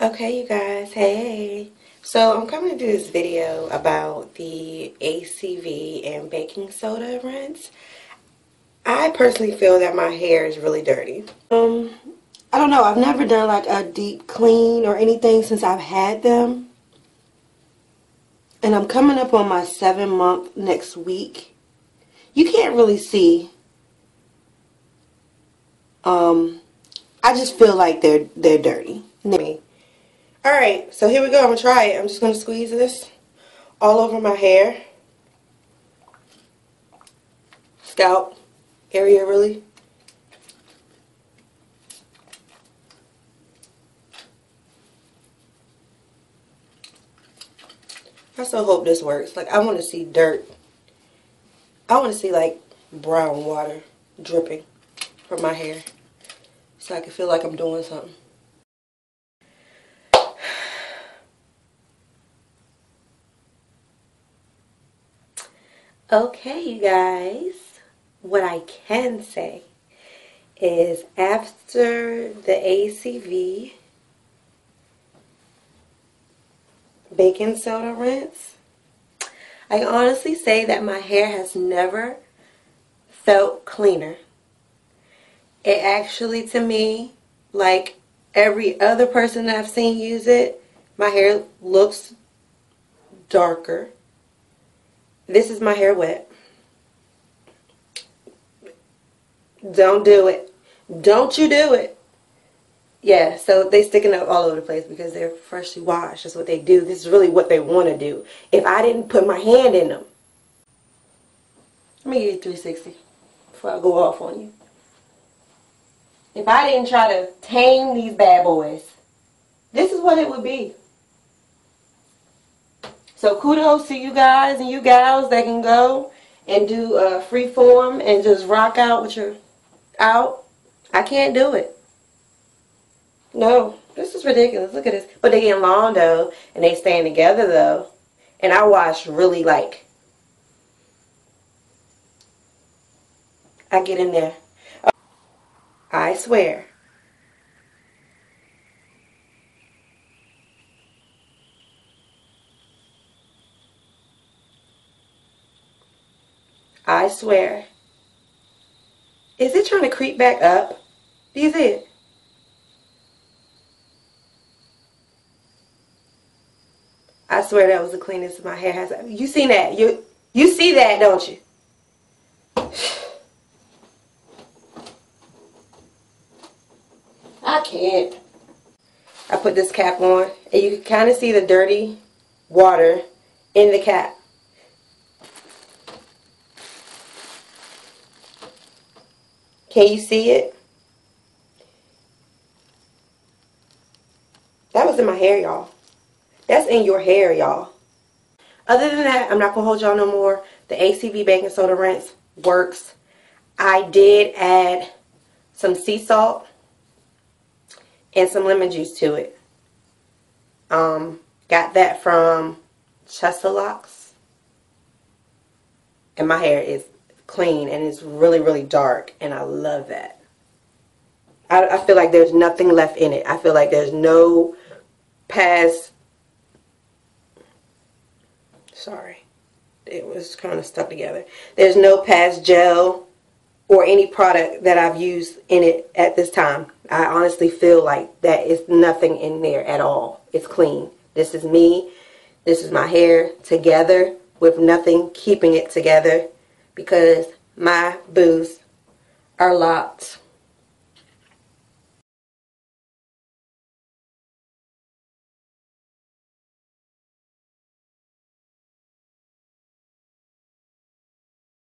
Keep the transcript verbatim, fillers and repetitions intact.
Okay, you guys, hey. So I'm coming to do this video about the A C V and baking soda rinse. I personally feel that my hair is really dirty. Um, I don't know, I've never done like a deep clean or anything since I've had them. And I'm coming up on my seven month next week. You can't really see. Um, I just feel like they're, they're dirty. Alright, so here we go. I'm going to try it. I'm just going to squeeze this all over my hair. Scalp area, really. I so hope this works. Like, I want to see dirt. I want to see, like, brown water dripping from my hair so I can feel like I'm doing something. Okay, you guys, what I can say is after the A C V baking soda rinse, I can honestly say that my hair has never felt cleaner. It actually, to me, like every other person that I've seen use it, my hair looks darker. This is my hair wet. Don't do it. Don't you do it. Yeah, so they sticking up all over the place because they're freshly washed. That's what they do. This is really what they want to do. If I didn't put my hand in them. Let me give you three sixty before I go off on you. If I didn't try to tame these bad boys, this is what it would be. So kudos to you guys and you gals that can go and do uh, free form and just rock out with your out. I can't do it. No, this is ridiculous. Look at this. But they getting long though, and they staying together though. And I wash really like. I get in there. I swear. I swear. Is it trying to creep back up? Is it? I swear that was the cleanest my hair has. You seen that? You you see that, don't you? I can't. I put this cap on, and you can kind of see the dirty water in the cap. Can you see it? That was in my hair, y'all. That's in your hair, y'all. Other than that, I'm not going to hold y'all no more. The A C V baking soda rinse works. I did add some sea salt and some lemon juice to it. Um, got that from Chesilocks. And my hair is clean and it's really really dark, and I love that. I, I feel like there's nothing left in it. I feel like there's no past. Sorry, it was kind of stuck together. There's no past gel or any product that I've used in it at this time. I honestly feel like that is nothing in there at all. It's clean. This is me. This is my hair together with nothing keeping it together. Because my boobs are locked.